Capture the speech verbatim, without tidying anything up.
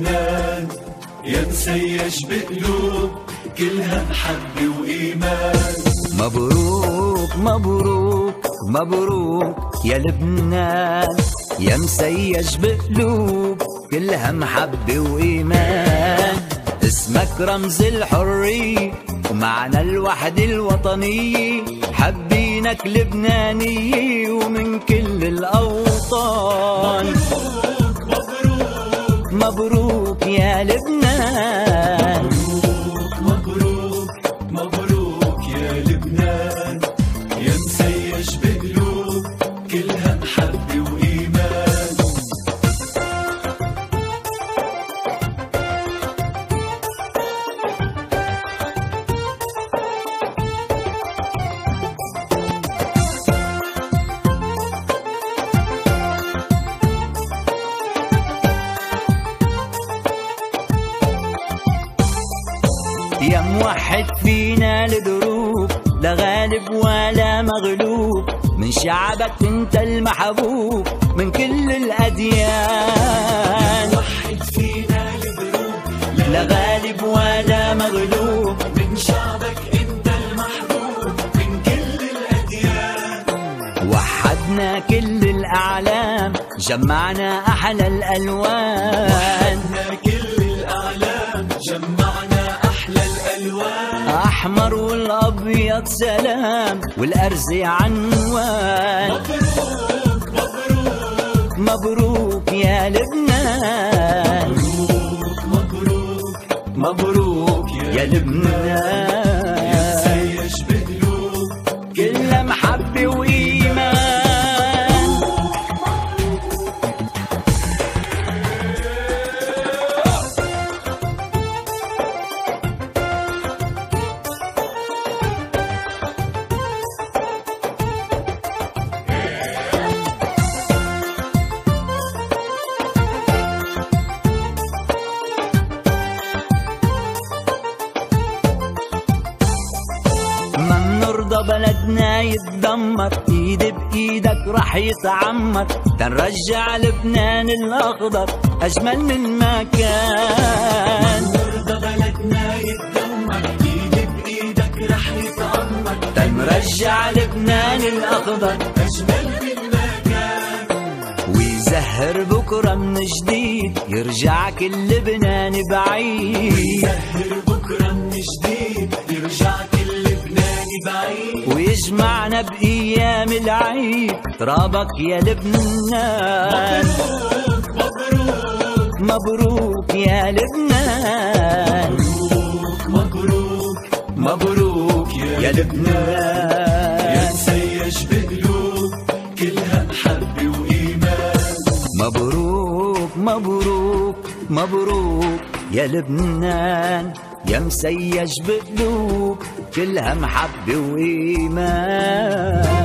لبنان يا مسيش بقلوب كلها محبة وإيمان. مبروك مبروك مبروك يا لبنان يا مسيش بقلوب كلها محبة وإيمان. اسمك رمز الحرية ومعنا الوحدة الوطنية، حبينك لبنانية ومن كل الأوطان. مبروك يا لبنان، مبروك مبروك مبروك يا لبنان يا مسيش بقلوب كلها محبة وإيمان. يا موحد فينا الدروب، لا غالب ولا مغلوب، من شعبك انت المحبوب من كل الأديان. يا موحد فينا الدروب، لا غالب ولا مغلوب، من شعبك انت المحبوب من كل الأديان. وحدنا كل الأعلام، جمعنا أحلى الألوان. وحدنا كل الأعلام، جمعنا أحمر والأبيض سلام والأرزي عنوان. مبروك مبروك مبروك يا لبنان، مبروك مبروك مبروك يا لبنان يا مسيش بقلوب كلها محبة وإيمان. بلدنا يتدمر، ايد بايدك رح يتعمر، تنرجع لبنان الاخضر اجمل من ما كان. مرضى بلدنا يتدمر، ايد بايدك رح يتعمر، تنرجع لبنان الاخضر اجمل من ما كان. ويزهر بكره من جديد يرجع كل لبنان بعيد. ويزهر بكره من جديد يرجع كل ويجمعنا بأيام العيد ترابك يا لبنان. مبروك مبروك مبروك يا لبنان، مبروك مبروك مبروك يا لبنان يا مسيش بقلوب كلها محبة وإيمان. مبروك مبروك مبروك يا لبنان يا مسيش بقلوب كلها محبة وإيمان.